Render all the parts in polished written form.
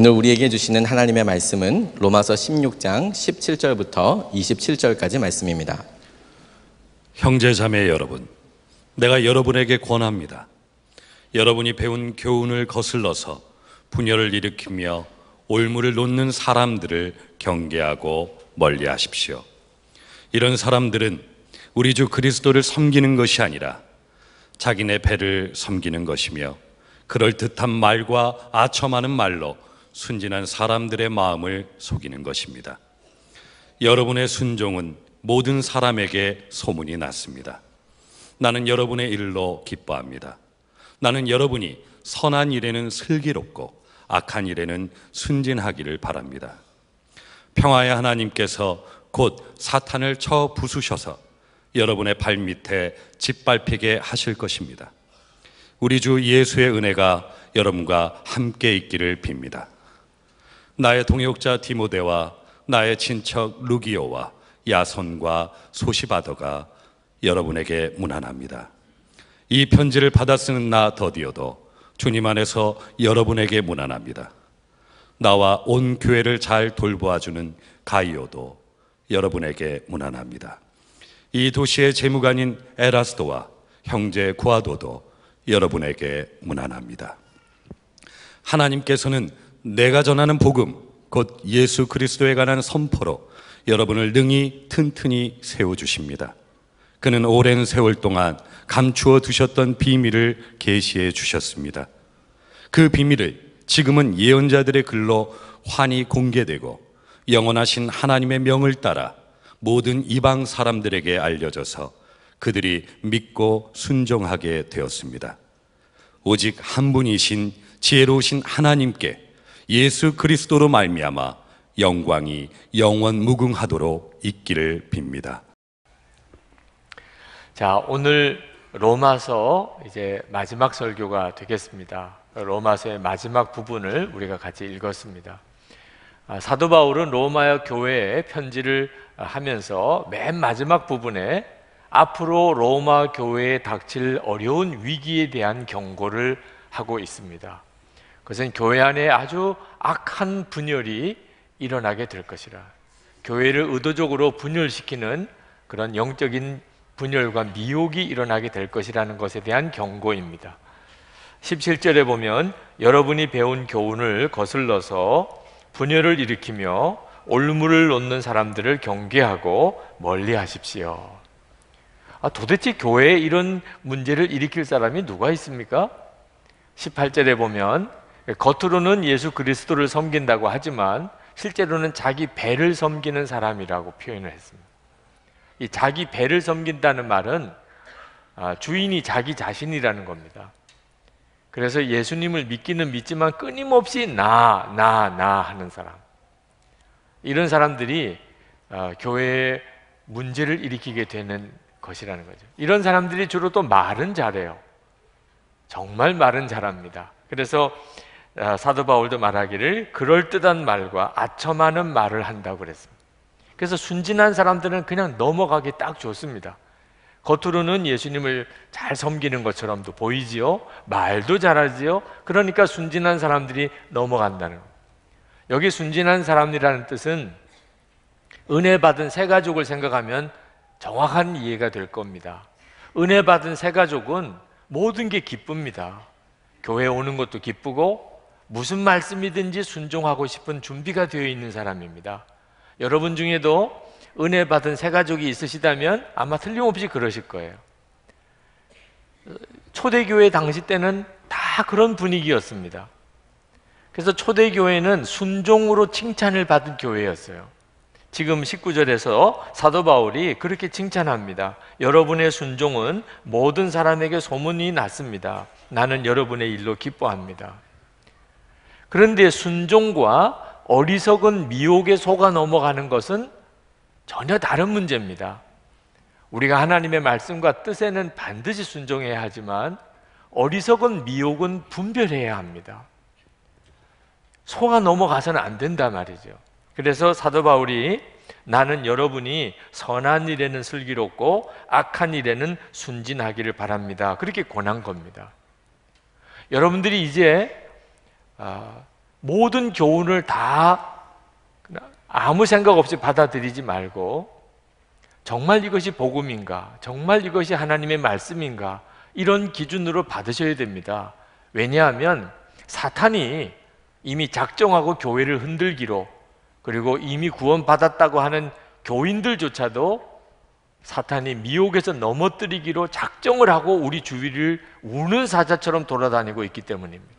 오늘 우리에게 주시는 하나님의 말씀은 로마서 16장 17절부터 27절까지 말씀입니다. 형제자매 여러분, 내가 여러분에게 권합니다. 여러분이 배운 교훈을 거슬러서 분열을 일으키며 올무를 놓는 사람들을 경계하고 멀리하십시오. 이런 사람들은 우리 주 그리스도를 섬기는 것이 아니라 자기네 배를 섬기는 것이며 그럴듯한 말과 아첨하는 말로 순진한 사람들의 마음을 속이는 것입니다. 여러분의 순종은 모든 사람에게 소문이 났습니다. 나는 여러분의 일로 기뻐합니다. 나는 여러분이 선한 일에는 슬기롭고 악한 일에는 순진하기를 바랍니다. 평화의 하나님께서 곧 사탄을 쳐 부수셔서 여러분의 발밑에 짓밟히게 하실 것입니다. 우리 주 예수의 은혜가 여러분과 함께 있기를 빕니다. 나의 동역자 디모데와 나의 친척 루기오와 야손과 소시바더가 여러분에게 문안합니다. 이 편지를 받아 쓰는 나 더디오도 주님 안에서 여러분에게 문안합니다. 나와 온 교회를 잘 돌보아주는 가이오도 여러분에게 문안합니다. 이 도시의 재무관인 에라스도와 형제 구아도도 여러분에게 문안합니다. 하나님께서는 내가 전하는 복음, 곧 예수 그리스도에 관한 선포로 여러분을 능히 튼튼히 세워주십니다. 그는 오랜 세월 동안 감추어 두셨던 비밀을 계시해 주셨습니다. 그 비밀을 지금은 예언자들의 글로 환히 공개되고 영원하신 하나님의 명을 따라 모든 이방 사람들에게 알려져서 그들이 믿고 순종하게 되었습니다. 오직 한 분이신 지혜로우신 하나님께 예수 그리스도로 말미암아 영광이 영원 무궁하도록 있기를 빕니다. 자, 오늘 로마서 이제 마지막 설교가 되겠습니다. 로마서의 마지막 부분을 우리가 같이 읽었습니다. 사도 바울은 로마의 교회에 편지를 하면서 맨 마지막 부분에 앞으로 로마 교회에 닥칠 어려운 위기에 대한 경고를 하고 있습니다. 그것은 교회 안에 아주 악한 분열이 일어나게 될 것이라, 교회를 의도적으로 분열시키는 그런 영적인 분열과 미혹이 일어나게 될 것이라는 것에 대한 경고입니다. 17절에 보면 여러분이 배운 교훈을 거슬러서 분열을 일으키며 올무를 놓는 사람들을 경계하고 멀리하십시오. 도대체 교회에 이런 문제를 일으킬 사람이 누가 있습니까? 18절에 보면 겉으로는 예수 그리스도를 섬긴다고 하지만 실제로는 자기 배를 섬기는 사람이라고 표현을 했습니다. 이 자기 배를 섬긴다는 말은 주인이 자기 자신이라는 겁니다. 그래서 예수님을 믿기는 믿지만 끊임없이 나 하는 사람, 이런 사람들이 교회에 문제를 일으키게 되는 것이라는 거죠. 이런 사람들이 주로 또 말은 잘해요. 정말 말은 잘합니다. 그래서 사도 바울도 말하기를 그럴듯한 말과 아첨하는 말을 한다고 그랬습니다. 그래서 순진한 사람들은 그냥 넘어가기 딱 좋습니다. 겉으로는 예수님을 잘 섬기는 것처럼도 보이지요, 말도 잘하지요. 그러니까 순진한 사람들이 넘어간다는 거예요. 여기 순진한 사람이라는 뜻은 은혜 받은 새 가족을 생각하면 정확한 이해가 될 겁니다. 은혜 받은 새 가족은 모든 게 기쁩니다. 교회에 오는 것도 기쁘고 무슨 말씀이든지 순종하고 싶은 준비가 되어 있는 사람입니다. 여러분 중에도 은혜 받은 새 가족이 있으시다면 아마 틀림없이 그러실 거예요. 초대교회 당시 때는 다 그런 분위기였습니다. 그래서 초대교회는 순종으로 칭찬을 받은 교회였어요. 지금 19절에서 사도 바울이 그렇게 칭찬합니다. 여러분의 순종은 모든 사람에게 소문이 났습니다. 나는 여러분의 일로 기뻐합니다. 그런데 순종과 어리석은 미혹에 속아 넘어가는 것은 전혀 다른 문제입니다. 우리가 하나님의 말씀과 뜻에는 반드시 순종해야 하지만 어리석은 미혹은 분별해야 합니다. 속아 넘어가서는 안 된다 말이죠. 그래서 사도 바울이 나는 여러분이 선한 일에는 슬기롭고 악한 일에는 순진하기를 바랍니다. 그렇게 권한 겁니다. 여러분들이 이제 모든 교훈을 다 아무 생각 없이 받아들이지 말고 정말 이것이 복음인가? 정말 이것이 하나님의 말씀인가? 이런 기준으로 받으셔야 됩니다. 왜냐하면 사탄이 이미 작정하고 교회를 흔들기로, 그리고 이미 구원받았다고 하는 교인들조차도 사탄이 미혹에서 넘어뜨리기로 작정을 하고 우리 주위를 우는 사자처럼 돌아다니고 있기 때문입니다.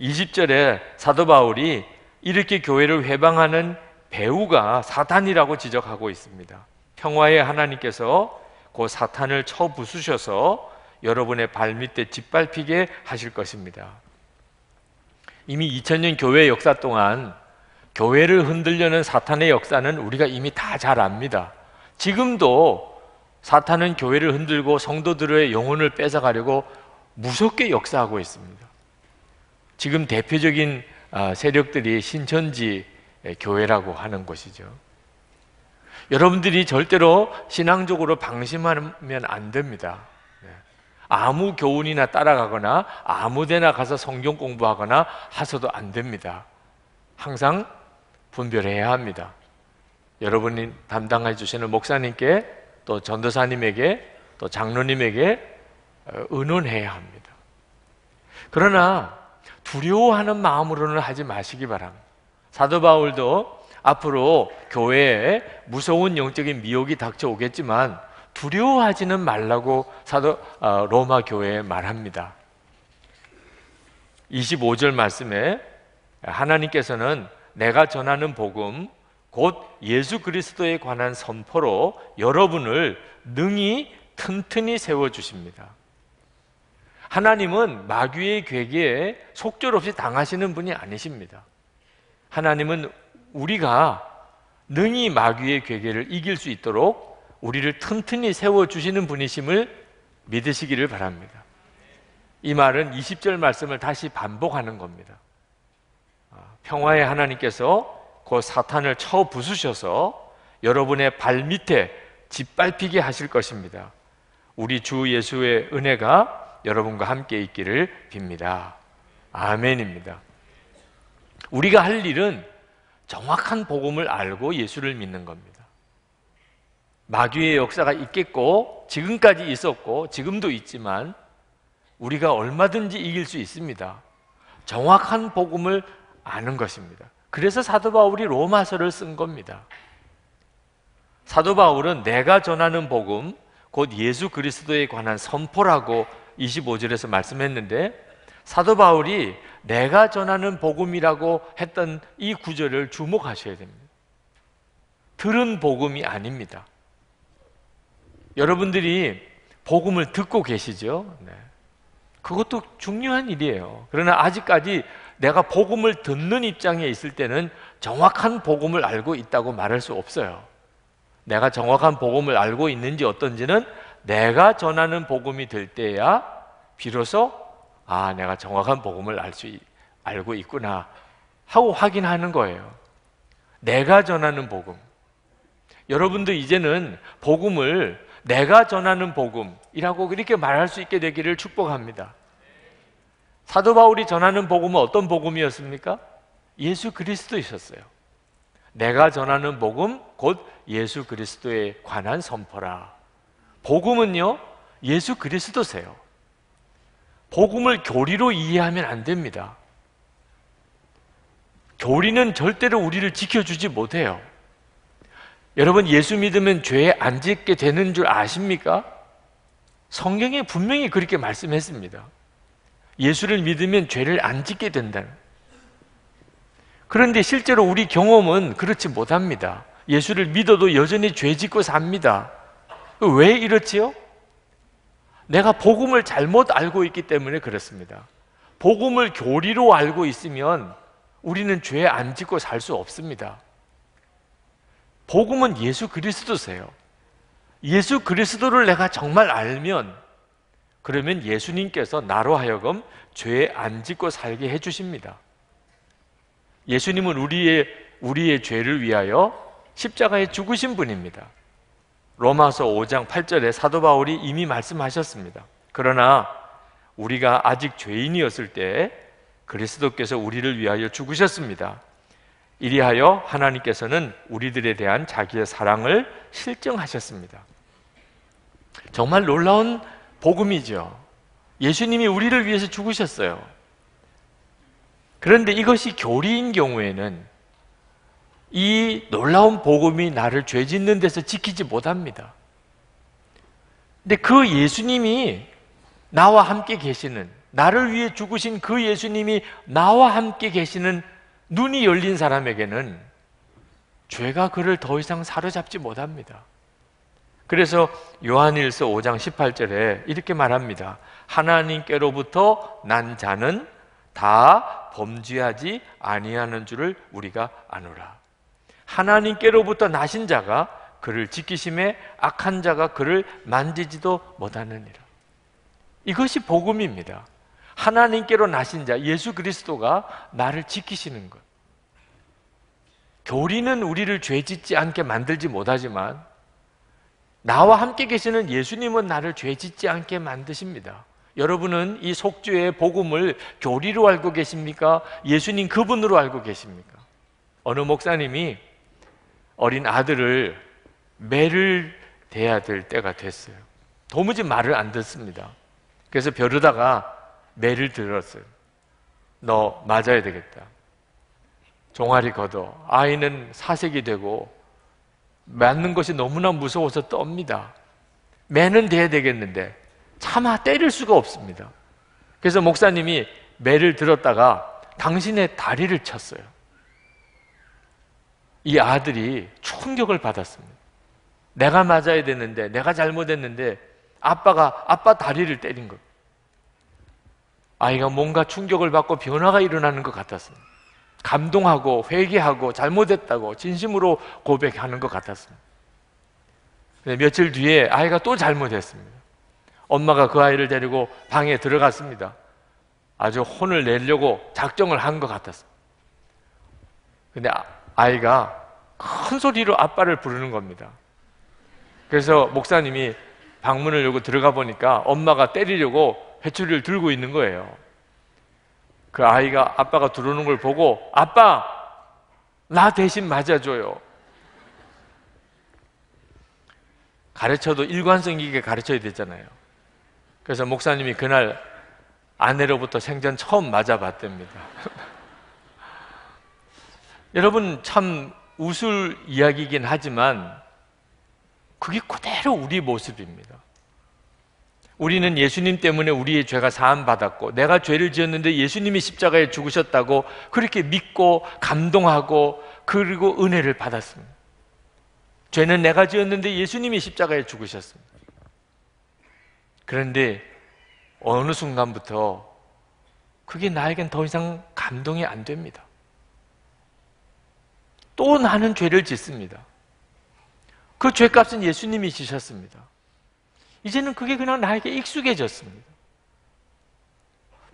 20절에 사도 바울이 이렇게 교회를 회방하는 배후가 사탄이라고 지적하고 있습니다. 평화의 하나님께서 그 사탄을 쳐부수셔서 여러분의 발밑에 짓밟히게 하실 것입니다. 이미 2000년 교회의 역사 동안 교회를 흔들려는 사탄의 역사는 우리가 이미 다 잘 압니다. 지금도 사탄은 교회를 흔들고 성도들의 영혼을 뺏어가려고 무섭게 역사하고 있습니다. 지금 대표적인 세력들이 신천지 교회라고 하는 것이죠. 여러분들이 절대로 신앙적으로 방심하면 안 됩니다. 아무 교훈이나 따라가거나 아무 데나 가서 성경 공부하거나 하셔도 안 됩니다. 항상 분별해야 합니다. 여러분이 담당해 주시는 목사님께, 또 전도사님에게, 또 장로님에게 의논해야 합니다. 그러나 두려워하는 마음으로는 하지 마시기 바랍니다. 사도 바울도 앞으로 교회에 무서운 영적인 미혹이 닥쳐오겠지만 두려워하지는 말라고 로마 교회에 말합니다. 25절 말씀에 하나님께서는 내가 전하는 복음 곧 예수 그리스도에 관한 선포로 여러분을 능히 튼튼히 세워주십니다. 하나님은 마귀의 궤계에 속절없이 당하시는 분이 아니십니다. 하나님은 우리가 능히 마귀의 궤계를 이길 수 있도록 우리를 튼튼히 세워주시는 분이심을 믿으시기를 바랍니다. 이 말은 20절 말씀을 다시 반복하는 겁니다. 평화의 하나님께서 그 사탄을 쳐 부수셔서 여러분의 발밑에 짓밟히게 하실 것입니다. 우리 주 예수의 은혜가 여러분과 함께 있기를 빕니다. 아멘입니다. 우리가 할 일은 정확한 복음을 알고 예수를 믿는 겁니다. 마귀의 역사가 있겠고, 지금까지 있었고 지금도 있지만 우리가 얼마든지 이길 수 있습니다. 정확한 복음을 아는 것입니다. 그래서 사도 바울이 로마서를 쓴 겁니다. 사도 바울은 내가 전하는 복음, 곧 예수 그리스도에 관한 선포라고 25절에서 말씀했는데, 사도 바울이 내가 전하는 복음이라고 했던 이 구절을 주목하셔야 됩니다. 들은 복음이 아닙니다. 여러분들이 복음을 듣고 계시죠? 네. 그것도 중요한 일이에요. 그러나 아직까지 내가 복음을 듣는 입장에 있을 때는 정확한 복음을 알고 있다고 말할 수 없어요. 내가 정확한 복음을 알고 있는지 어떤지는 내가 전하는 복음이 될 때야 비로소 내가 정확한 복음을 알고 있구나 하고 확인하는 거예요. 내가 전하는 복음. 여러분도 이제는 복음을 내가 전하는 복음이라고 그렇게 말할 수 있게 되기를 축복합니다. 사도 바울이 전하는 복음은 어떤 복음이었습니까? 예수 그리스도이셨어요. 내가 전하는 복음 곧 예수 그리스도에 관한 선포라. 복음은요, 예수 그리스도세요. 복음을 교리로 이해하면 안 됩니다. 교리는 절대로 우리를 지켜주지 못해요. 여러분, 예수 믿으면 죄에 안 짓게 되는 줄 아십니까? 성경에 분명히 그렇게 말씀했습니다. 예수를 믿으면 죄를 안 짓게 된다는. 그런데 실제로 우리 경험은 그렇지 못합니다. 예수를 믿어도 여전히 죄 짓고 삽니다. 왜 이렇지요? 내가 복음을 잘못 알고 있기 때문에 그렇습니다. 복음을 교리로 알고 있으면 우리는 죄 안 짓고 살 수 없습니다. 복음은 예수 그리스도세요. 예수 그리스도를 내가 정말 알면, 그러면 예수님께서 나로 하여금 죄 안 짓고 살게 해주십니다. 예수님은 우리의 죄를 위하여 십자가에 죽으신 분입니다. 로마서 5장 8절에 사도 바울이 이미 말씀하셨습니다. 그러나 우리가 아직 죄인이었을 때 그리스도께서 우리를 위하여 죽으셨습니다. 이리하여 하나님께서는 우리들에 대한 자기의 사랑을 실증하셨습니다. 정말 놀라운 복음이죠. 예수님이 우리를 위해서 죽으셨어요. 그런데 이것이 교리인 경우에는 이 놀라운 복음이 나를 죄 짓는 데서 지키지 못합니다. 근데 그 예수님이 나와 함께 계시는, 나를 위해 죽으신 그 예수님이 나와 함께 계시는 눈이 열린 사람에게는 죄가 그를 더 이상 사로잡지 못합니다. 그래서 요한일서 5장 18절에 이렇게 말합니다. 하나님께로부터 난 자는 다 범죄하지 아니하는 줄을 우리가 아노라. 하나님께로부터 나신 자가 그를 지키심에 악한 자가 그를 만지지도 못하느니라. 이것이 복음입니다. 하나님께로 나신 자, 예수 그리스도가 나를 지키시는 것. 교리는 우리를 죄짓지 않게 만들지 못하지만 나와 함께 계시는 예수님은 나를 죄짓지 않게 만드십니다. 여러분은 이 속죄의 복음을 교리로 알고 계십니까? 예수님 그분으로 알고 계십니까? 어느 목사님이 어린 아들을 매를 대야 될 때가 됐어요. 도무지 말을 안 듣습니다. 그래서 벼르다가 매를 들었어요. 너 맞아야 되겠다. 종아리 걷어. 아이는 사색이 되고 맞는 것이 너무나 무서워서 떱니다. 매는 대야 되겠는데 차마 때릴 수가 없습니다. 그래서 목사님이 매를 들었다가 당신의 다리를 쳤어요. 이 아들이 충격을 받았습니다. 내가 맞아야 되는데, 내가 잘못했는데 아빠가 아빠 다리를 때린 것. 아이가 뭔가 충격을 받고 변화가 일어나는 것 같았습니다. 감동하고 회개하고 잘못했다고 진심으로 고백하는 것 같았습니다. 며칠 뒤에 아이가 또 잘못했습니다. 엄마가 그 아이를 데리고 방에 들어갔습니다. 아주 혼을 내려고 작정을 한 것 같았습니다. 근데 아이가 큰 소리로 아빠를 부르는 겁니다. 그래서 목사님이 방문을 열고 들어가 보니까 엄마가 때리려고 회초리를 들고 있는 거예요. 그 아이가 아빠가 들어오는 걸 보고 아빠! 나 대신 맞아줘요. 가르쳐도 일관성 있게 가르쳐야 되잖아요. 그래서 목사님이 그날 아내로부터 생전 처음 맞아봤답니다. 여러분, 참 우스울 이야기이긴 하지만 그게 그대로 우리 모습입니다. 우리는 예수님 때문에 우리의 죄가 사함받았고 내가 죄를 지었는데 예수님이 십자가에 죽으셨다고 그렇게 믿고 감동하고 그리고 은혜를 받았습니다. 죄는 내가 지었는데 예수님이 십자가에 죽으셨습니다. 그런데 어느 순간부터 그게 나에겐 더 이상 감동이 안 됩니다. 또 나는 죄를 짓습니다. 그 죄값은 예수님이 지셨습니다. 이제는 그게 그냥 나에게 익숙해졌습니다.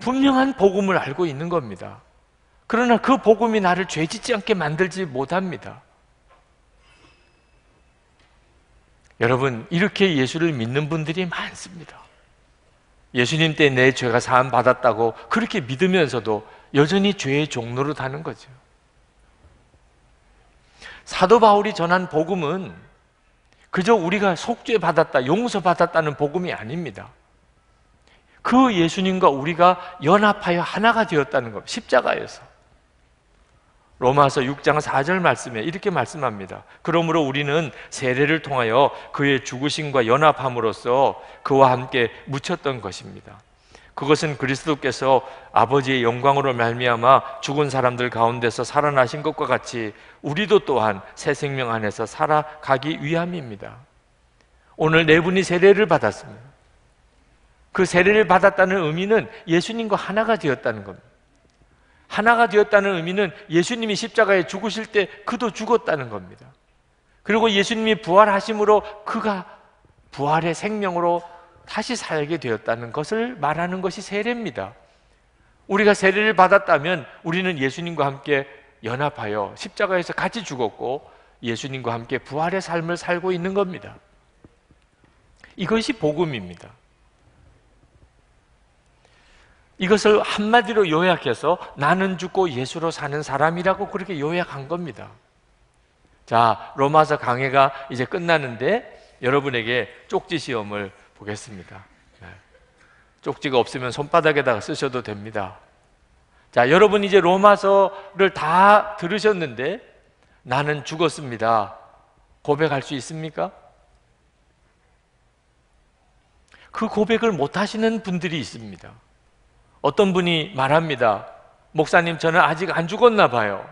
분명한 복음을 알고 있는 겁니다. 그러나 그 복음이 나를 죄짓지 않게 만들지 못합니다. 여러분, 이렇게 예수를 믿는 분들이 많습니다. 예수님 때 내 죄가 사함받았다고 그렇게 믿으면서도 여전히 죄의 종로로 다는 거죠. 사도 바울이 전한 복음은 그저 우리가 속죄받았다, 용서받았다는 복음이 아닙니다. 그 예수님과 우리가 연합하여 하나가 되었다는 겁니다. 십자가에서. 로마서 6장 4절 말씀에 이렇게 말씀합니다. 그러므로 우리는 세례를 통하여 그의 죽으심과 연합함으로써 그와 함께 묻혔던 것입니다. 그것은 그리스도께서 아버지의 영광으로 말미암아 죽은 사람들 가운데서 살아나신 것과 같이 우리도 또한 새 생명 안에서 살아가기 위함입니다. 오늘 네 분이 세례를 받았습니다. 그 세례를 받았다는 의미는 예수님과 하나가 되었다는 겁니다. 하나가 되었다는 의미는 예수님이 십자가에 죽으실 때 그도 죽었다는 겁니다. 그리고 예수님이 부활하심으로 그가 부활의 생명으로 다시 살게 되었다는 것을 말하는 것이 세례입니다. 우리가 세례를 받았다면 우리는 예수님과 함께 연합하여 십자가에서 같이 죽었고 예수님과 함께 부활의 삶을 살고 있는 겁니다. 이것이 복음입니다. 이것을 한마디로 요약해서 나는 죽고 예수로 사는 사람이라고 그렇게 요약한 겁니다. 자, 로마서 강해가 이제 끝나는데 여러분에게 쪽지 시험을 보겠습니다. 쪽지가 없으면 손바닥에다가 쓰셔도 됩니다. 자, 여러분 이제 로마서를 다 들으셨는데 나는 죽었습니다. 고백할 수 있습니까? 그 고백을 못 하시는 분들이 있습니다. 어떤 분이 말합니다. 목사님, 저는 아직 안 죽었나 봐요.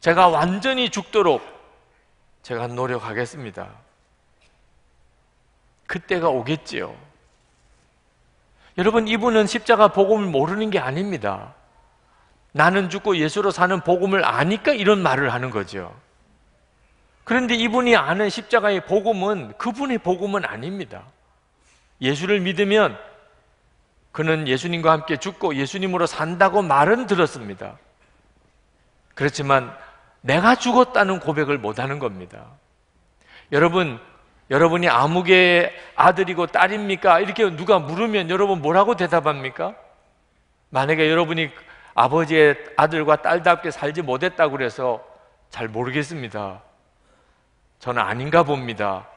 제가 완전히 죽도록 제가 노력하겠습니다. 그때가 오겠지요. 여러분, 이분은 십자가 복음을 모르는 게 아닙니다. 나는 죽고 예수로 사는 복음을 아니까 이런 말을 하는 거죠. 그런데 이분이 아는 십자가의 복음은 그분의 복음은 아닙니다. 예수를 믿으면 그는 예수님과 함께 죽고 예수님으로 산다고 말은 들었습니다. 그렇지만 내가 죽었다는 고백을 못하는 겁니다. 여러분, 여러분이 아무개의 아들이고 딸입니까? 이렇게 누가 물으면 여러분 뭐라고 대답합니까? 만약에 여러분이 아버지의 아들과 딸답게 살지 못했다고 그래서 잘 모르겠습니다, 저는 아닌가 봅니다,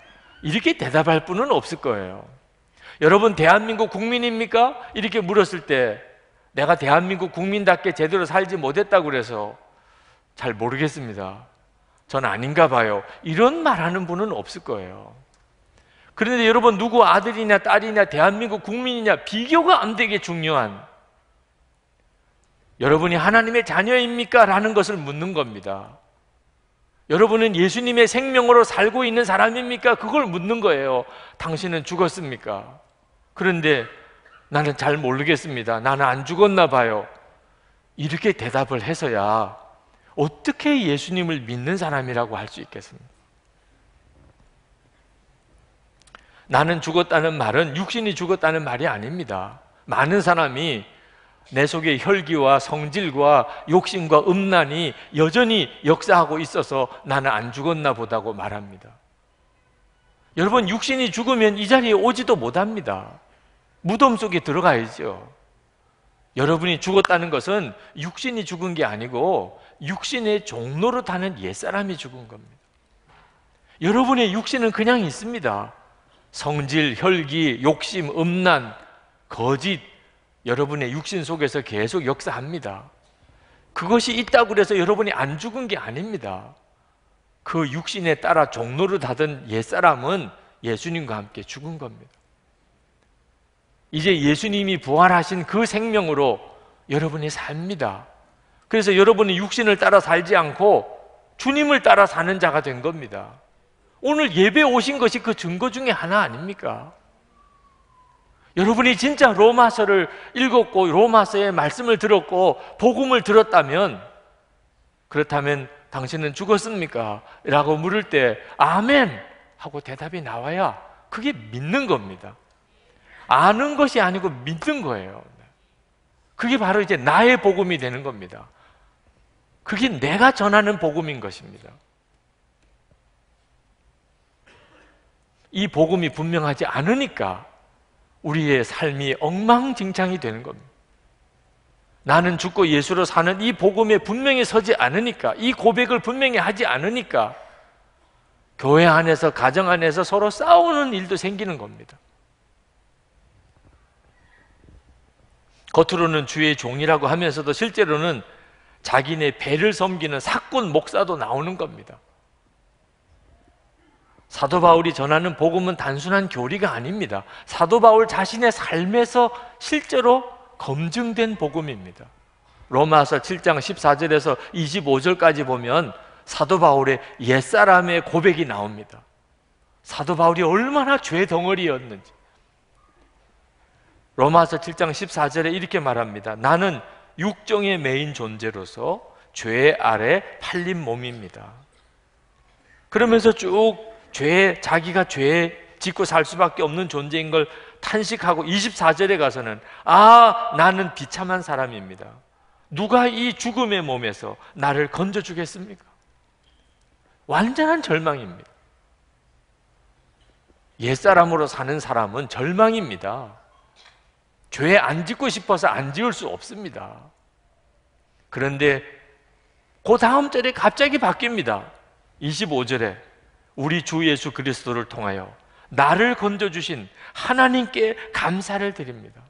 이렇게 대답할 분은 없을 거예요. 여러분 대한민국 국민입니까? 이렇게 물었을 때 내가 대한민국 국민답게 제대로 살지 못했다고 그래서 잘 모르겠습니다, 전 아닌가 봐요, 이런 말하는 분은 없을 거예요. 그런데 여러분 누구 아들이냐 딸이냐 대한민국 국민이냐 비교가 안 되게 중요한 여러분이 하나님의 자녀입니까? 라는 것을 묻는 겁니다. 여러분은 예수님의 생명으로 살고 있는 사람입니까? 그걸 묻는 거예요. 당신은 죽었습니까? 그런데 나는 잘 모르겠습니다, 나는 안 죽었나 봐요, 이렇게 대답을 해서야 어떻게 예수님을 믿는 사람이라고 할 수 있겠습니까? 나는 죽었다는 말은 육신이 죽었다는 말이 아닙니다. 많은 사람이 내 속에 혈기와 성질과 욕심과 음란이 여전히 역사하고 있어서 나는 안 죽었나 보다고 말합니다. 여러분, 육신이 죽으면 이 자리에 오지도 못합니다. 무덤 속에 들어가야죠. 여러분이 죽었다는 것은 육신이 죽은 게 아니고 육신의 종로로 타는 옛사람이 죽은 겁니다. 여러분의 육신은 그냥 있습니다. 성질, 혈기, 욕심, 음란, 거짓, 여러분의 육신 속에서 계속 역사합니다. 그것이 있다고 해서 여러분이 안 죽은 게 아닙니다. 그 육신에 따라 종로를 타던 옛사람은 예수님과 함께 죽은 겁니다. 이제 예수님이 부활하신 그 생명으로 여러분이 삽니다. 그래서 여러분은 육신을 따라 살지 않고 주님을 따라 사는 자가 된 겁니다. 오늘 예배 오신 것이 그 증거 중에 하나 아닙니까? 여러분이 진짜 로마서를 읽었고 로마서의 말씀을 들었고 복음을 들었다면, 그렇다면 당신은 죽었습니까? 라고 물을 때 아멘! 하고 대답이 나와야 그게 믿는 겁니다. 아는 것이 아니고 믿는 거예요. 그게 바로 이제 나의 복음이 되는 겁니다. 그게 내가 전하는 복음인 것입니다. 이 복음이 분명하지 않으니까 우리의 삶이 엉망진창이 되는 겁니다. 나는 죽고 예수로 사는 이 복음에 분명히 서지 않으니까, 이 고백을 분명히 하지 않으니까 교회 안에서, 가정 안에서 서로 싸우는 일도 생기는 겁니다. 겉으로는 주의 종이라고 하면서도 실제로는 자기네 배를 섬기는 사꾼 목사도 나오는 겁니다. 사도 바울이 전하는 복음은 단순한 교리가 아닙니다. 사도 바울 자신의 삶에서 실제로 검증된 복음입니다. 로마서 7장 14절에서 25절까지 보면 사도 바울의 옛사람의 고백이 나옵니다. 사도 바울이 얼마나 죄 덩어리였는지. 로마서 7장 14절에 이렇게 말합니다. 나는 육정에 매인 존재로서 죄 아래 팔린 몸입니다. 그러면서 쭉 자기가 죄 짓고 살 수밖에 없는 존재인 걸 탄식하고 24절에 가서는 나는 비참한 사람입니다. 누가 이 죽음의 몸에서 나를 건져주겠습니까? 완전한 절망입니다. 옛사람으로 사는 사람은 절망입니다. 죄 안 짓고 싶어서 안 지을 수 없습니다. 그런데 그 다음 절에 갑자기 바뀝니다. 25절에 우리 주 예수 그리스도를 통하여 나를 건져주신 하나님께 감사를 드립니다.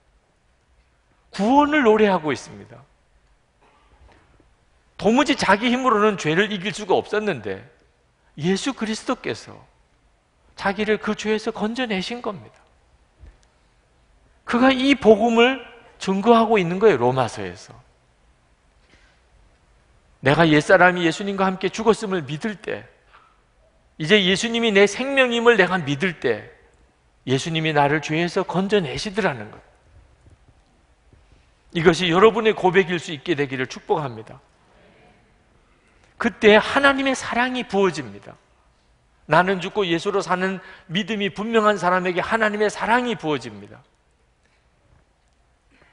구원을 노래하고 있습니다. 도무지 자기 힘으로는 죄를 이길 수가 없었는데 예수 그리스도께서 자기를 그 죄에서 건져내신 겁니다. 그가 이 복음을 증거하고 있는 거예요. 로마서에서 내가 옛사람이 예수님과 함께 죽었음을 믿을 때, 이제 예수님이 내 생명임을 내가 믿을 때 예수님이 나를 죄에서 건져내시더라는 것, 이것이 여러분의 고백일 수 있게 되기를 축복합니다. 그때 하나님의 사랑이 부어집니다. 나는 죽고 예수로 사는 믿음이 분명한 사람에게 하나님의 사랑이 부어집니다.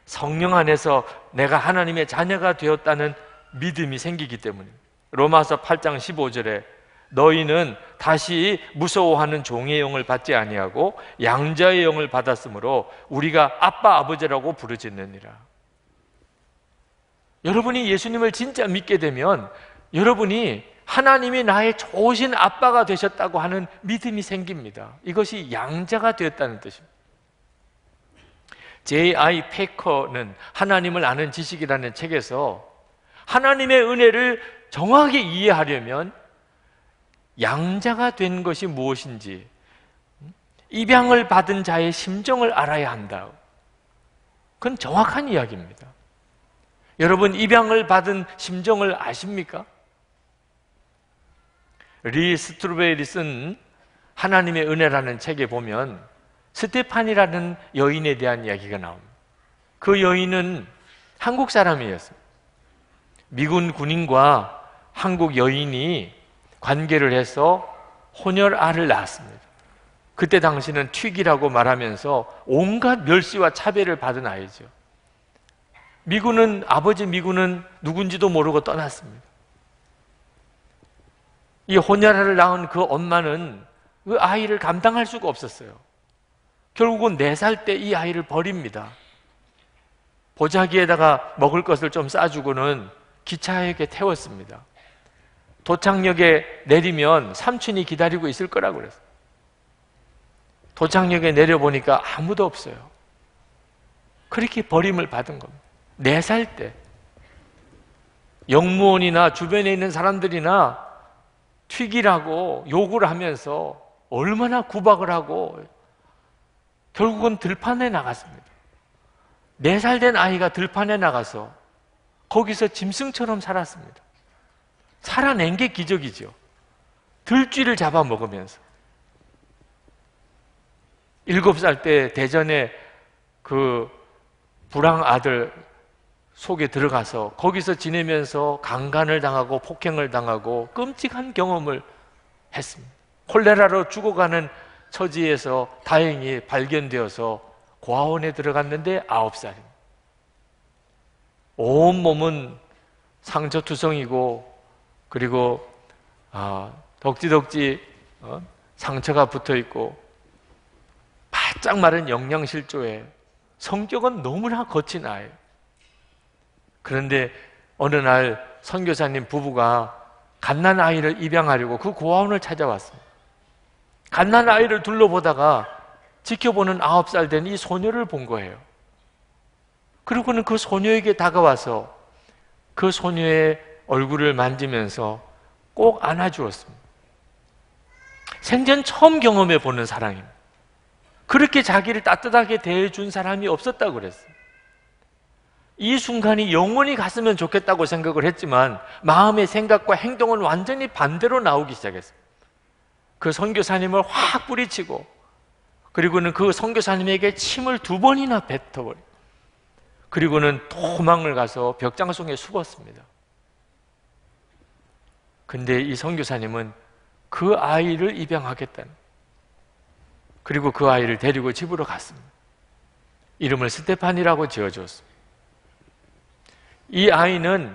성령 안에서 내가 하나님의 자녀가 되었다는 믿음이 생기기 때문입니다. 로마서 8장 15절에 너희는 다시 무서워하는 종의 영을 받지 아니하고 양자의 영을 받았으므로 우리가 아빠 아버지라고 부르짖느니라. 여러분이 예수님을 진짜 믿게 되면 여러분이 하나님이 나의 좋으신 아빠가 되셨다고 하는 믿음이 생깁니다. 이것이 양자가 되었다는 뜻입니다. J.I. 패커는 하나님을 아는 지식이라는 책에서 하나님의 은혜를 정확히 이해하려면 양자가 된 것이 무엇인지, 입양을 받은 자의 심정을 알아야 한다. 그건 정확한 이야기입니다. 여러분, 입양을 받은 심정을 아십니까? 리 스트루베일이 쓴 하나님의 은혜라는 책에 보면 스테판이라는 여인에 대한 이야기가 나옵니다. 그 여인은 한국 사람이었습니다. 미군 군인과 한국 여인이 관계를 해서 혼혈아를 낳았습니다. 그때 당시는 튀기라고 말하면서 온갖 멸시와 차별을 받은 아이죠. 미군은, 아버지 미군은 누군지도 모르고 떠났습니다. 이 혼혈아를 낳은 그 엄마는 그 아이를 감당할 수가 없었어요. 결국은 4살 때 이 아이를 버립니다. 보자기에다가 먹을 것을 좀 싸주고는 기차역에 태웠습니다. 도착역에 내리면 삼촌이 기다리고 있을 거라고 그랬어요. 도착역에 내려보니까 아무도 없어요. 그렇게 버림을 받은 겁니다. 4살 때 영무원이나 주변에 있는 사람들이나 튀기라고 욕을 하면서 얼마나 구박을 하고 결국은 들판에 나갔습니다. 4살 된 아이가 들판에 나가서 거기서 짐승처럼 살았습니다. 살아낸 게 기적이죠. 들쥐를 잡아먹으면서. 7살 때 대전에 그 불황 아들 속에 들어가서 거기서 지내면서 강간을 당하고 폭행을 당하고 끔찍한 경험을 했습니다. 콜레라로 죽어가는 처지에서 다행히 발견되어서 고아원에 들어갔는데 9살입니다. 온몸은 상처투성이고 그리고 덕지덕지 상처가 붙어있고 바짝 마른 영양실조에 성격은 너무나 거친 아이예요. 그런데 어느 날 선교사님 부부가 갓난 아이를 입양하려고 그 고아원을 찾아왔습니다. 갓난 아이를 둘러보다가 지켜보는 9살 된 이 소녀를 본 거예요. 그리고는 그 소녀에게 다가와서 그 소녀의 얼굴을 만지면서 꼭 안아주었습니다. 생전 처음 경험해 보는 사랑입니다. 그렇게 자기를 따뜻하게 대해준 사람이 없었다고 그랬어요. 이 순간이 영원히 갔으면 좋겠다고 생각을 했지만 마음의 생각과 행동은 완전히 반대로 나오기 시작했어요. 그 선교사님을 확 뿌리치고 그리고는 그 선교사님에게 침을 2번이나 뱉어버려요. 그리고는 도망을 가서 벽장송에 숨었습니다. 근데 이 선교사님은 그 아이를 입양하겠다는, 그리고 그 아이를 데리고 집으로 갔습니다. 이름을 스테판이라고 지어주었습니다. 이 아이는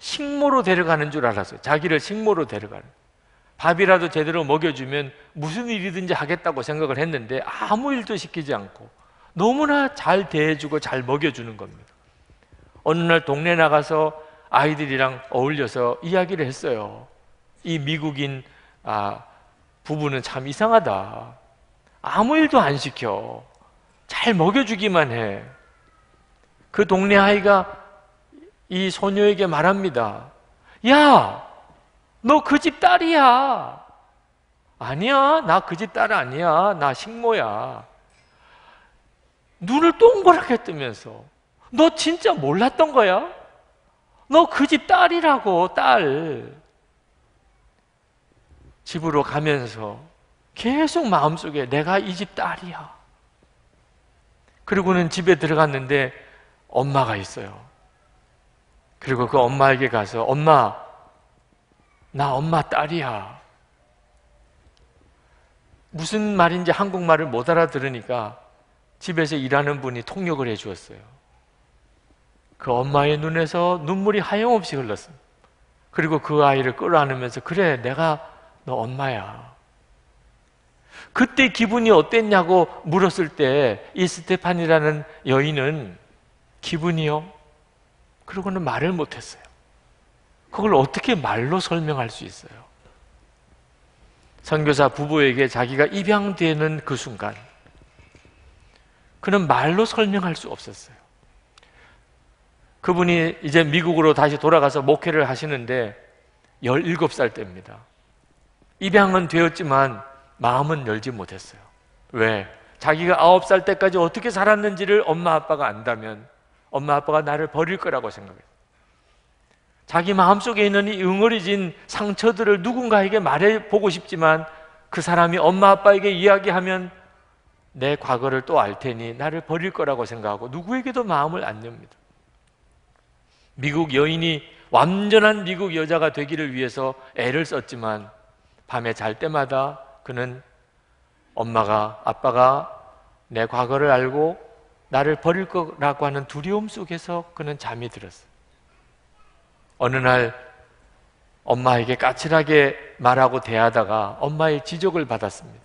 식모로 데려가는 줄 알았어요. 자기를 식모로 데려가는, 밥이라도 제대로 먹여주면 무슨 일이든지 하겠다고 생각을 했는데 아무 일도 시키지 않고 너무나 잘 대해주고 잘 먹여주는 겁니다. 어느 날 동네 나가서 아이들이랑 어울려서 이야기를 했어요. 이 미국인 부부는 참 이상하다. 아무 일도 안 시켜. 잘 먹여주기만 해. 그 동네 아이가 이 소녀에게 말합니다. 야, 너 그 집 딸이야. 아니야, 나 그 집 딸 아니야. 나 식모야. 눈을 동그랗게 뜨면서 너 진짜 몰랐던 거야? 너 그 집 딸이라고, 딸. 집으로 가면서 계속 마음속에 내가 이 집 딸이야. 그리고는 집에 들어갔는데 엄마가 있어요. 그리고 그 엄마에게 가서 엄마, 나 엄마 딸이야. 무슨 말인지 한국말을 못 알아들으니까 집에서 일하는 분이 통역을 해 주었어요. 그 엄마의 눈에서 눈물이 하염없이 흘렀습니다. 그리고 그 아이를 끌어안으면서 그래, 내가 너 엄마야. 그때 기분이 어땠냐고 물었을 때 이 스테판이라는 여인은 기분이요? 그러고는 말을 못했어요. 그걸 어떻게 말로 설명할 수 있어요? 선교사 부부에게 자기가 입양되는 그 순간 그는 말로 설명할 수 없었어요. 그분이 이제 미국으로 다시 돌아가서 목회를 하시는데 17살 때입니다. 입양은 되었지만 마음은 열지 못했어요. 왜? 자기가 9살 때까지 어떻게 살았는지를 엄마 아빠가 안다면 엄마 아빠가 나를 버릴 거라고 생각해요. 자기 마음속에 있는 이 응어리진 상처들을 누군가에게 말해보고 싶지만 그 사람이 엄마 아빠에게 이야기하면 내 과거를 또 알 테니 나를 버릴 거라고 생각하고 누구에게도 마음을 안 엽니다. 미국 여인이 완전한 미국 여자가 되기를 위해서 애를 썼지만 밤에 잘 때마다 그는 엄마가 아빠가 내 과거를 알고 나를 버릴 거라고 하는 두려움 속에서 그는 잠이 들었어요. 어느 날 엄마에게 까칠하게 말하고 대하다가 엄마의 지적을 받았습니다.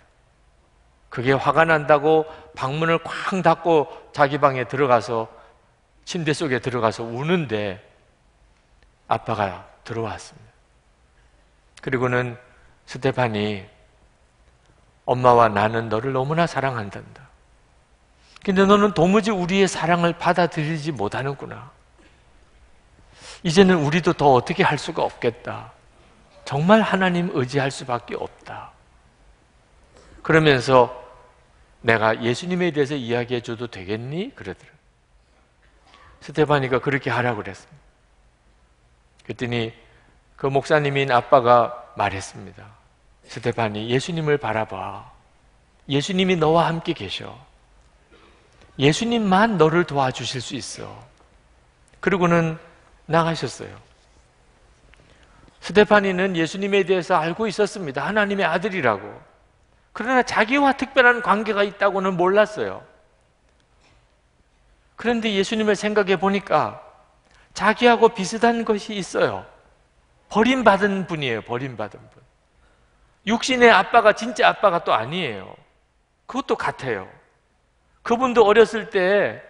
그게 화가 난다고 방문을 쾅 닫고 자기 방에 들어가서 침대 속에 들어가서 우는데 아빠가 들어왔습니다. 그리고는 스테판이 엄마와 나는 너를 너무나 사랑한단다. 근데 너는 도무지 우리의 사랑을 받아들이지 못하는구나. 이제는 우리도 더 어떻게 할 수가 없겠다. 정말 하나님 의지할 수밖에 없다. 그러면서 내가 예수님에 대해서 이야기해 줘도 되겠니? 그러더라고요. 스테파니가 그렇게 하라고 그랬습니다. 그랬더니 그 목사님인 아빠가 말했습니다. 스테파니, 예수님을 바라봐. 예수님이 너와 함께 계셔. 예수님만 너를 도와주실 수 있어. 그리고는 나가셨어요. 스테파니는 예수님에 대해서 알고 있었습니다. 하나님의 아들이라고. 그러나 자기와 특별한 관계가 있다고는 몰랐어요. 그런데 예수님을 생각해 보니까 자기하고 비슷한 것이 있어요. 버림받은 분이에요. 버림받은 분. 육신의 아빠가 진짜 아빠가 또 아니에요. 그것도 같아요. 그분도 어렸을 때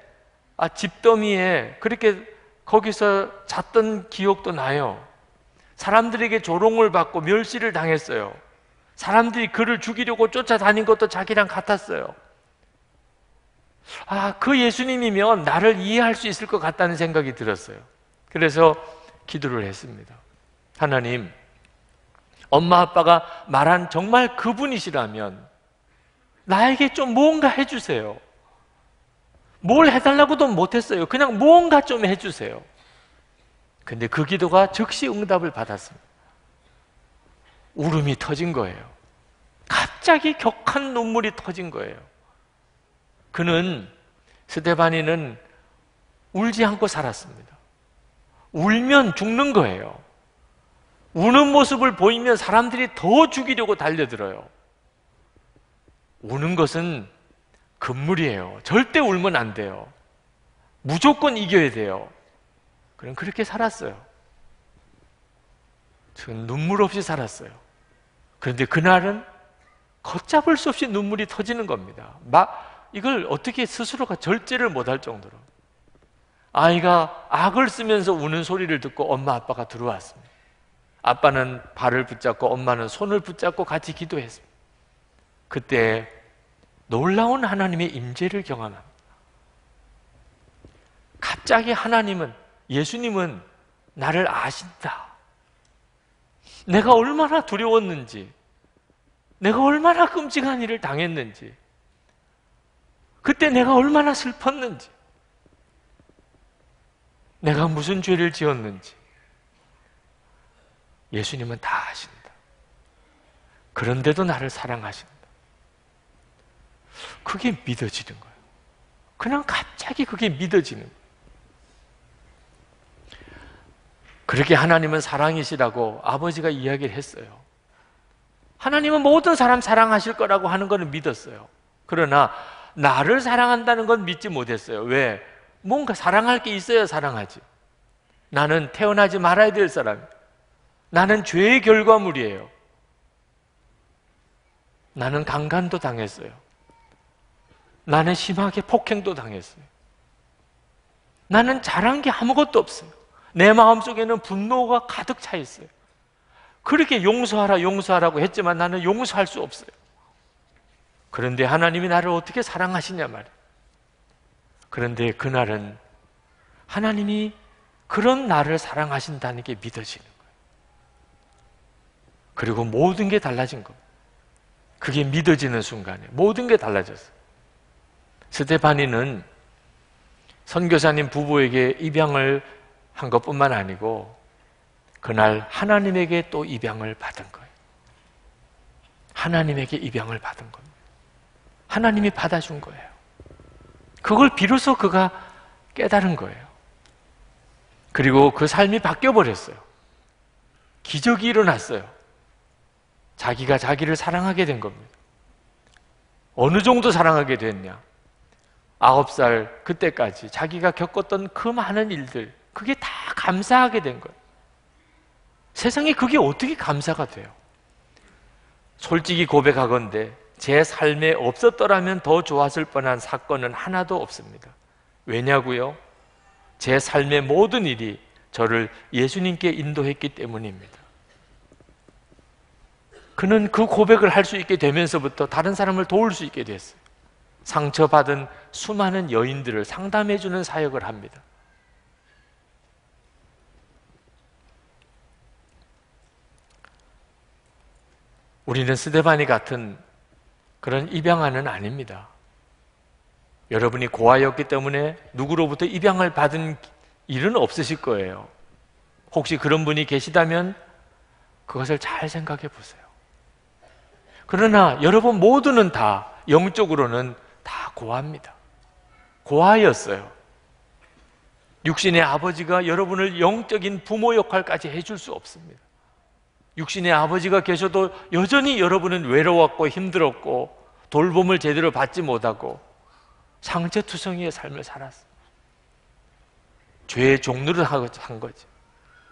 집더미에 그렇게 거기서 잤던 기억도 나요. 사람들에게 조롱을 받고 멸시를 당했어요. 사람들이 그를 죽이려고 쫓아다닌 것도 자기랑 같았어요. 그 예수님이면 나를 이해할 수 있을 것 같다는 생각이 들었어요. 그래서 기도를 했습니다. 하나님, 엄마 아빠가 말한 정말 그분이시라면 나에게 좀 뭔가 해주세요. 뭘 해달라고도 못했어요. 그냥 뭔가 좀 해주세요. 근데 그 기도가 즉시 응답을 받았습니다. 울음이 터진 거예요. 갑자기 격한 눈물이 터진 거예요. 그는 스데반이는 울지 않고 살았습니다. 울면 죽는 거예요. 우는 모습을 보이면 사람들이 더 죽이려고 달려들어요. 우는 것은 금물이에요. 절대 울면 안 돼요. 무조건 이겨야 돼요. 그럼 그렇게 살았어요. 저는 눈물 없이 살았어요. 그런데 그날은 걷잡을 수 없이 눈물이 터지는 겁니다. 이걸 어떻게 스스로가 절제를 못할 정도로 아이가 악을 쓰면서 우는 소리를 듣고 엄마 아빠가 들어왔습니다. 아빠는 발을 붙잡고 엄마는 손을 붙잡고 같이 기도했습니다. 그때 놀라운 하나님의 임재를 경험합니다. 갑자기 하나님은, 예수님은 나를 아신다. 내가 얼마나 두려웠는지, 내가 얼마나 끔찍한 일을 당했는지, 그때 내가 얼마나 슬펐는지, 내가 무슨 죄를 지었는지 예수님은 다 아신다. 그런데도 나를 사랑하신다. 그게 믿어지는 거예요. 그냥 갑자기 그게 믿어지는 거예요. 그렇게 하나님은 사랑이시라고 아버지가 이야기를 했어요. 하나님은 모든 사람 사랑하실 거라고 하는 것을 믿었어요. 그러나 나를 사랑한다는 건 믿지 못했어요. 왜? 뭔가 사랑할 게 있어야 사랑하지. 나는 태어나지 말아야 될 사람이에요. 나는 죄의 결과물이에요. 나는 강간도 당했어요. 나는 심하게 폭행도 당했어요. 나는 잘한 게 아무것도 없어요. 내 마음속에는 분노가 가득 차 있어요. 그렇게 용서하라 용서하라고 했지만 나는 용서할 수 없어요. 그런데 하나님이 나를 어떻게 사랑하시냐 말이에요. 그런데 그날은 하나님이 그런 나를 사랑하신다는 게 믿어지는 거예요. 그리고 모든 게 달라진 거예요. 그게 믿어지는 순간에 모든 게 달라졌어요. 스테파니는 선교사님 부부에게 입양을 한 것뿐만 아니고 그날 하나님에게 또 입양을 받은 거예요. 하나님에게 입양을 받은 겁니다. 하나님이 받아준 거예요. 그걸 비로소 그가 깨달은 거예요. 그리고 그 삶이 바뀌어버렸어요. 기적이 일어났어요. 자기가 자기를 사랑하게 된 겁니다. 어느 정도 사랑하게 됐냐? 9살 그때까지 자기가 겪었던 그 많은 일들, 그게 다 감사하게 된 거예요. 세상에 그게 어떻게 감사가 돼요? 솔직히 고백하건대 제 삶에 없었더라면 더 좋았을 뻔한 사건은 하나도 없습니다. 왜냐고요? 제 삶의 모든 일이 저를 예수님께 인도했기 때문입니다. 그는 그 고백을 할 수 있게 되면서부터 다른 사람을 도울 수 있게 됐어요. 상처받은 수많은 여인들을 상담해주는 사역을 합니다. 우리는 스데반이 같은 그런 입양아는 아닙니다. 여러분이 고아였기 때문에 누구로부터 입양을 받은 일은 없으실 거예요. 혹시 그런 분이 계시다면 그것을 잘 생각해 보세요. 그러나 여러분 모두는 다 영적으로는 다 고아입니다. 고아였어요. 육신의 아버지가 여러분을 영적인 부모 역할까지 해줄 수 없습니다. 육신의 아버지가 계셔도 여전히 여러분은 외로웠고 힘들었고 돌봄을 제대로 받지 못하고 상처투성이의 삶을 살았어요. 죄의 종류를 한 거지.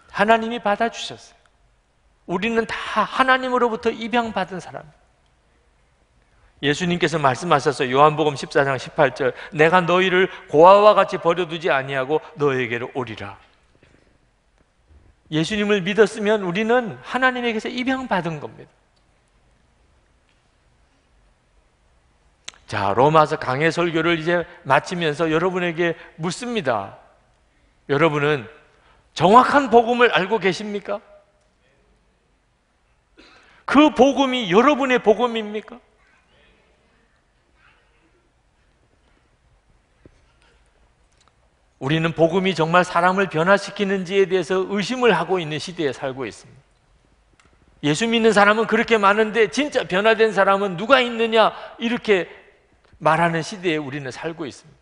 하나님이 받아주셨어요. 우리는 다 하나님으로부터 입양받은 사람이에요. 예수님께서 말씀하셨어요. 요한복음 14장 18절 내가 너희를 고아와 같이 버려두지 아니하고 너에게로 오리라. 예수님을 믿었으면 우리는 하나님에게서 입양받은 겁니다. 자, 로마서 강해 설교를 이제 마치면서 여러분에게 묻습니다. 여러분은 정확한 복음을 알고 계십니까? 그 복음이 여러분의 복음입니까? 우리는 복음이 정말 사람을 변화시키는지에 대해서 의심을 하고 있는 시대에 살고 있습니다. 예수 믿는 사람은 그렇게 많은데 진짜 변화된 사람은 누가 있느냐 이렇게 말하는 시대에 우리는 살고 있습니다.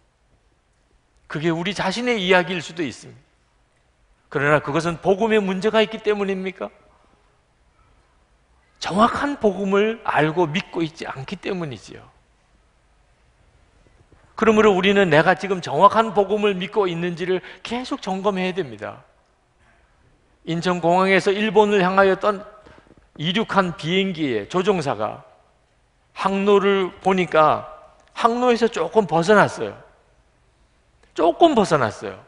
그게 우리 자신의 이야기일 수도 있습니다. 그러나 그것은 복음에 문제가 있기 때문입니까? 정확한 복음을 알고 믿고 있지 않기 때문이지요. 그러므로 우리는 내가 지금 정확한 복음을 믿고 있는지를 계속 점검해야 됩니다. 인천공항에서 일본을 향하여 이륙한 비행기의 조종사가 항로를 보니까 항로에서 조금 벗어났어요. 조금 벗어났어요.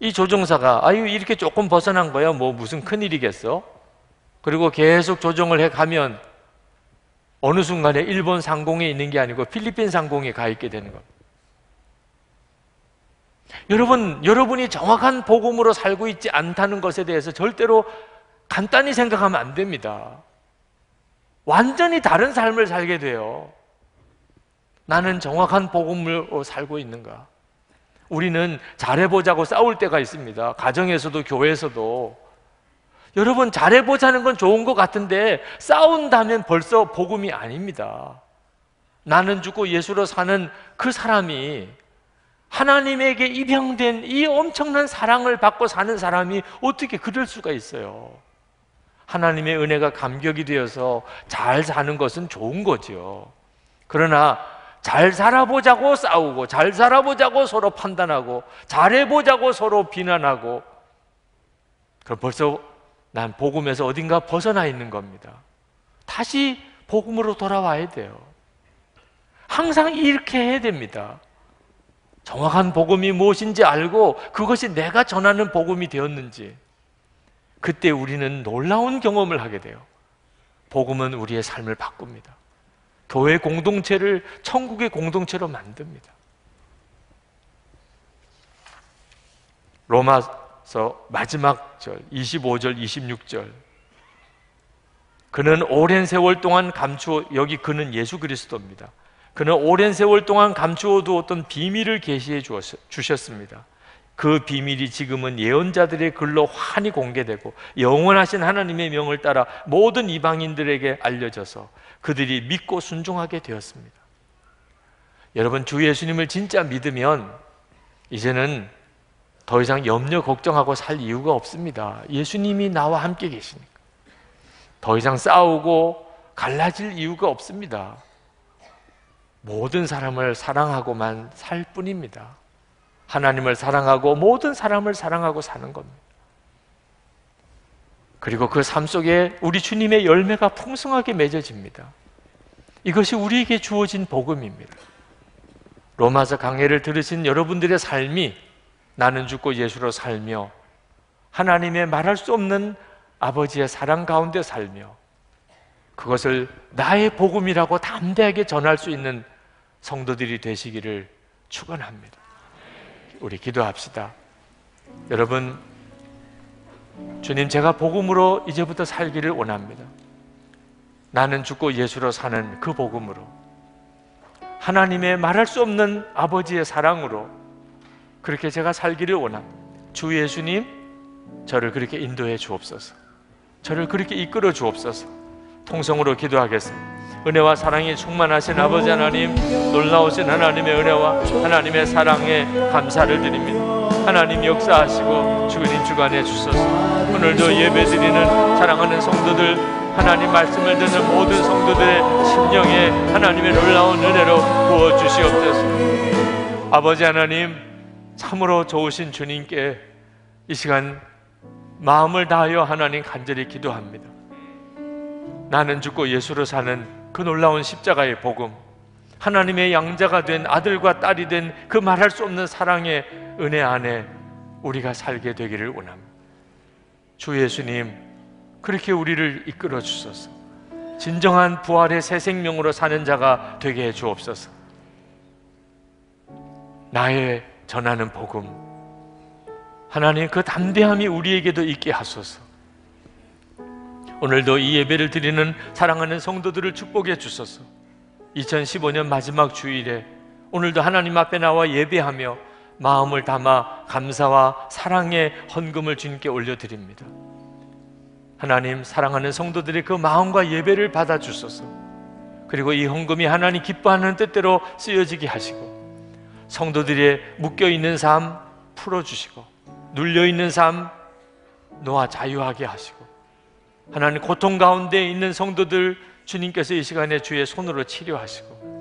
이 조종사가 아유 이렇게 조금 벗어난 거야 뭐 무슨 큰일이겠어? 그리고 계속 조종을 해가면 어느 순간에 일본 상공에 있는 게 아니고 필리핀 상공에 가 있게 되는 거예요. 여러분이 정확한 복음으로 살고 있지 않다는 것에 대해서 절대로 간단히 생각하면 안 됩니다. 완전히 다른 삶을 살게 돼요. 나는 정확한 복음으로 살고 있는가? 우리는 잘해보자고 싸울 때가 있습니다. 가정에서도 교회에서도. 여러분 잘해보자는 건 좋은 것 같은데 싸운다면 벌써 복음이 아닙니다. 나는 죽고 예수로 사는 그 사람이 하나님에게 입양된 이 엄청난 사랑을 받고 사는 사람이 어떻게 그럴 수가 있어요? 하나님의 은혜가 감격이 되어서 잘 사는 것은 좋은 거죠. 그러나 잘 살아보자고 싸우고 잘 살아보자고 서로 판단하고 잘해보자고 서로 비난하고 그럼 벌써 난 복음에서 어딘가 벗어나 있는 겁니다. 다시 복음으로 돌아와야 돼요. 항상 이렇게 해야 됩니다. 정확한 복음이 무엇인지 알고 그것이 내가 전하는 복음이 되었는지 그때 우리는 놀라운 경험을 하게 돼요. 복음은 우리의 삶을 바꿉니다. 교회 공동체를 천국의 공동체로 만듭니다. 로마서 마지막 절 25절 26절 그는 오랜 세월 동안 감추어 여기 그는 예수 그리스도입니다. 그는 오랜 세월 동안 감추어 두었던 비밀을 계시해 주셨습니다. 그 비밀이 지금은 예언자들의 글로 환히 공개되고 영원하신 하나님의 명을 따라 모든 이방인들에게 알려져서 그들이 믿고 순종하게 되었습니다. 여러분 주 예수님을 진짜 믿으면 이제는 더 이상 염려 걱정하고 살 이유가 없습니다. 예수님이 나와 함께 계시니까 더 이상 싸우고 갈라질 이유가 없습니다. 모든 사람을 사랑하고만 살 뿐입니다. 하나님을 사랑하고 모든 사람을 사랑하고 사는 겁니다. 그리고 그 삶 속에 우리 주님의 열매가 풍성하게 맺어집니다. 이것이 우리에게 주어진 복음입니다. 로마서 강해를 들으신 여러분들의 삶이 나는 죽고 예수로 살며 하나님의 말할 수 없는 아버지의 사랑 가운데 살며 그것을 나의 복음이라고 담대하게 전할 수 있는 성도들이 되시기를 축원합니다. 우리 기도합시다. 여러분 주님 제가 복음으로 이제부터 살기를 원합니다. 나는 죽고 예수로 사는 그 복음으로 하나님의 말할 수 없는 아버지의 사랑으로 그렇게 제가 살기를 원합니다. 주 예수님 저를 그렇게 인도해 주옵소서. 저를 그렇게 이끌어 주옵소서. 통성으로 기도하겠습니다. 은혜와 사랑이 충만하신 아버지 하나님, 놀라우신 하나님의 은혜와 하나님의 사랑에 감사를 드립니다. 하나님 역사하시고 주님 주관해 주소서. 오늘도 예배드리는 사랑하는 성도들, 하나님 말씀을 듣는 모든 성도들의 심령에 하나님의 놀라운 은혜로 부어주시옵소서. 아버지 하나님, 참으로 좋으신 주님께 이 시간 마음을 다하여 하나님 간절히 기도합니다. 나는 죽고 예수로 사는 그 놀라운 십자가의 복음, 하나님의 양자가 된 아들과 딸이 된 그 말할 수 없는 사랑의 은혜 안에 우리가 살게 되기를 원합니다. 주 예수님 그렇게 우리를 이끌어 주소서. 진정한 부활의 새 생명으로 사는 자가 되게 해 주옵소서. 나의 전하는 복음 하나님 그 담대함이 우리에게도 있게 하소서. 오늘도 이 예배를 드리는 사랑하는 성도들을 축복해 주소서. 2015년 마지막 주일에 오늘도 하나님 앞에 나와 예배하며 마음을 담아 감사와 사랑의 헌금을 주님께 올려드립니다. 하나님 사랑하는 성도들의 그 마음과 예배를 받아주소서. 그리고 이 헌금이 하나님 기뻐하는 뜻대로 쓰여지게 하시고 성도들의 묶여있는 삶 풀어주시고 눌려있는 삶 놓아 자유하게 하시고 하나님 고통 가운데 있는 성도들 주님께서 이 시간에 주의 손으로 치료하시고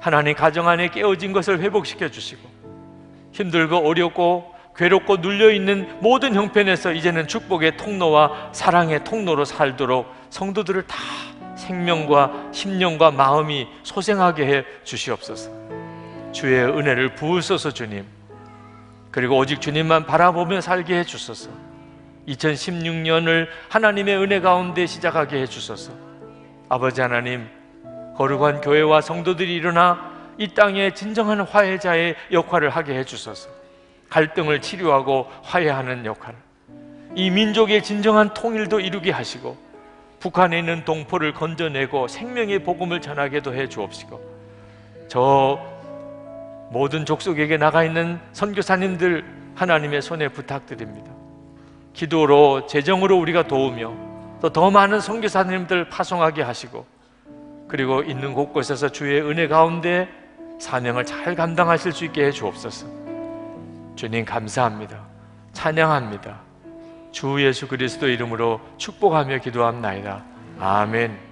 하나님 가정 안에 깨어진 것을 회복시켜 주시고 힘들고 어렵고 괴롭고 눌려있는 모든 형편에서 이제는 축복의 통로와 사랑의 통로로 살도록 성도들을 다 생명과 심령과 마음이 소생하게 해 주시옵소서. 주의 은혜를 부으소서 주님. 그리고 오직 주님만 바라보며 살게 해 주소서. 2016년을 하나님의 은혜 가운데 시작하게 해 주소서. 아버지 하나님, 거룩한 교회와 성도들이 일어나 이 땅에 진정한 화해자의 역할을 하게 해 주소서. 갈등을 치료하고 화해하는 역할, 이 민족의 진정한 통일도 이루게 하시고 북한에 있는 동포를 건져내고 생명의 복음을 전하게도 해 주옵시고, 저 모든 족속에게 나가 있는 선교사님들 하나님의 손에 부탁드립니다. 기도로 재정으로 우리가 도우며 또 더 많은 선교사님들 파송하게 하시고, 그리고 있는 곳곳에서 주의 은혜 가운데 사명을 잘 감당하실 수 있게 해 주옵소서. 주님 감사합니다. 찬양합니다. 주 예수 그리스도 이름으로 축복하며 기도합나이다. 아멘.